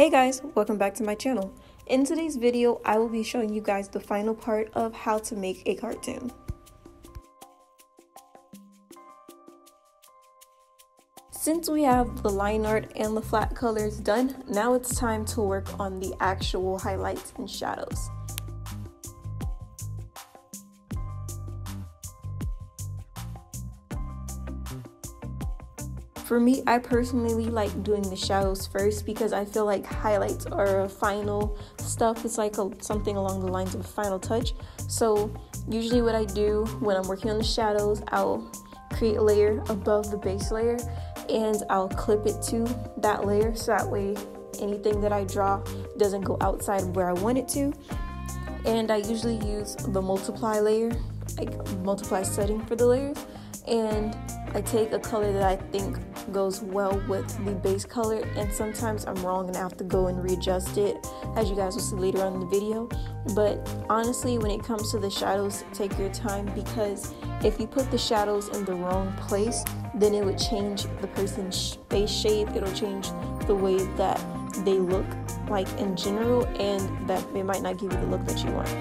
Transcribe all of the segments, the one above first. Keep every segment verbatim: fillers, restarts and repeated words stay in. Hey guys, welcome back to my channel. In today's video, I will be showing you guys the final part of how to make a cartoon. Since we have the line art and the flat colors done, now it's time to work on the actual highlights and shadows. For me, I personally like doing the shadows first because I feel like highlights are final stuff. It's like a, something along the lines of a final touch. So usually what I do when I'm working on the shadows, I'll create a layer above the base layer and I'll clip it to that layer so that way anything that I draw doesn't go outside of where I want it to. And I usually use the multiply layer, like multiply setting for the layers, and I take a color that I think goes well with the base color, and sometimes I'm wrong and I have to go and readjust it, as you guys will see later on in the video. But honestly, when it comes to the shadows, take your time, because if you put the shadows in the wrong place, then it would change the person's face shape, it'll change the way that they look like in general, and that they might not give you the look that you want.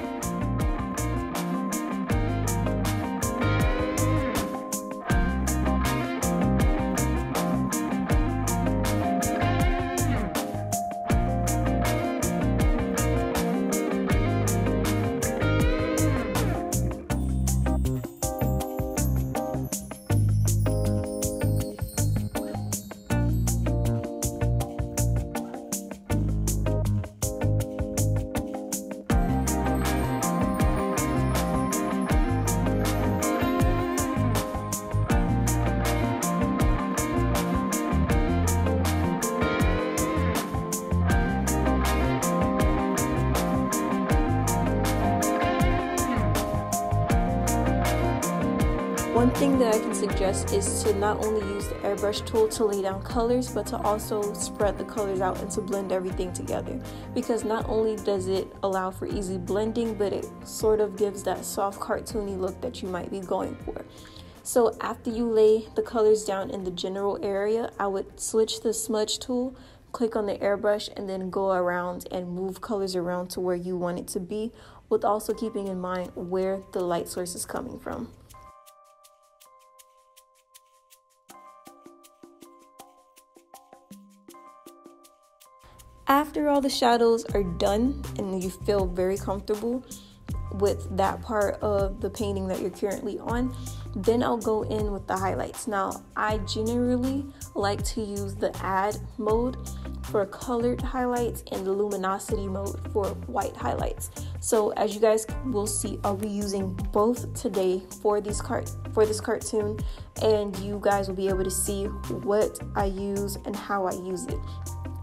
One thing that I can suggest is to not only use the airbrush tool to lay down colors, but to also spread the colors out and to blend everything together, because not only does it allow for easy blending, but it sort of gives that soft cartoony look that you might be going for. So after you lay the colors down in the general area, I would switch the smudge tool, click on the airbrush, and then go around and move colors around to where you want it to be, with also keeping in mind where the light source is coming from. After all the shadows are done and you feel very comfortable with that part of the painting that you're currently on, then I'll go in with the highlights. Now, I generally like to use the add mode for colored highlights and the luminosity mode for white highlights. So as you guys will see, I'll be using both today for these cart for this cartoon, and you guys will be able to see what I use and how I use it.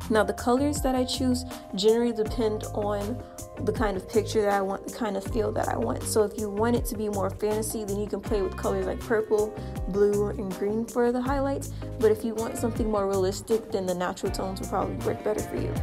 Now, the colors that I choose generally depend on the kind of picture that I want, the kind of feel that I want. So if you want it to be more fantasy, then you can play with colors like purple, blue, and green for the highlights. But if you want something more realistic, then the natural tones will probably work better for you.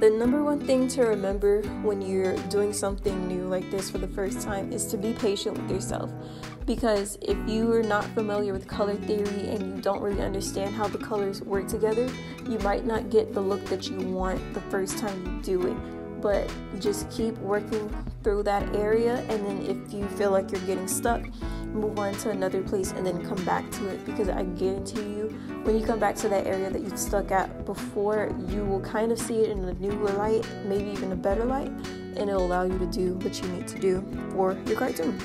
The number one thing to remember when you're doing something new like this for the first time is to be patient with yourself, because if you are not familiar with color theory and you don't really understand how the colors work together, you might not get the look that you want the first time you do it. But just keep working through that area, and then if you feel like you're getting stuck, move on to another place and then come back to it, because I guarantee you, when you come back to that area that you stuck at before, you will kind of see it in a newer light, maybe even a better light, and it'll allow you to do what you need to do for your cartoon.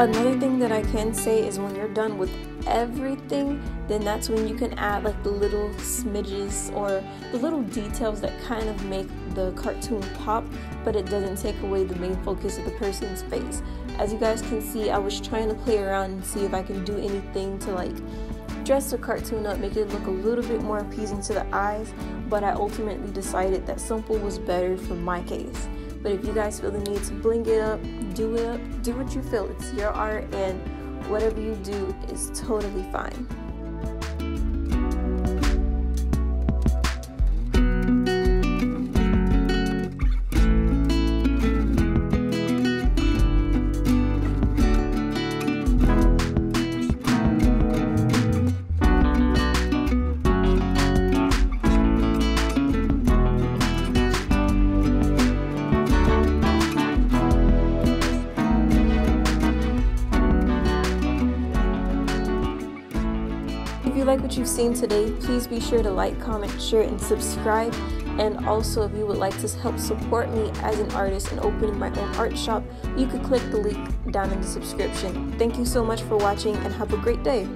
Another thing that I can say is when you're done with everything, then that's when you can add like the little smidges or the little details that kind of make the cartoon pop, but it doesn't take away the main focus of the person's face. As you guys can see, I was trying to play around and see if I can do anything to like dress the cartoon up, make it look a little bit more appeasing to the eyes, but I ultimately decided that simple was better for my case. But if you guys feel the need to bling it up, do it up, do what you feel. It's your art, and whatever you do is totally fine. If you like what you've seen today, please be sure to like, comment, share, and subscribe. And also, if you would like to help support me as an artist and opening my own art shop, you could click the link down in the description. Thank you so much for watching, and have a great day.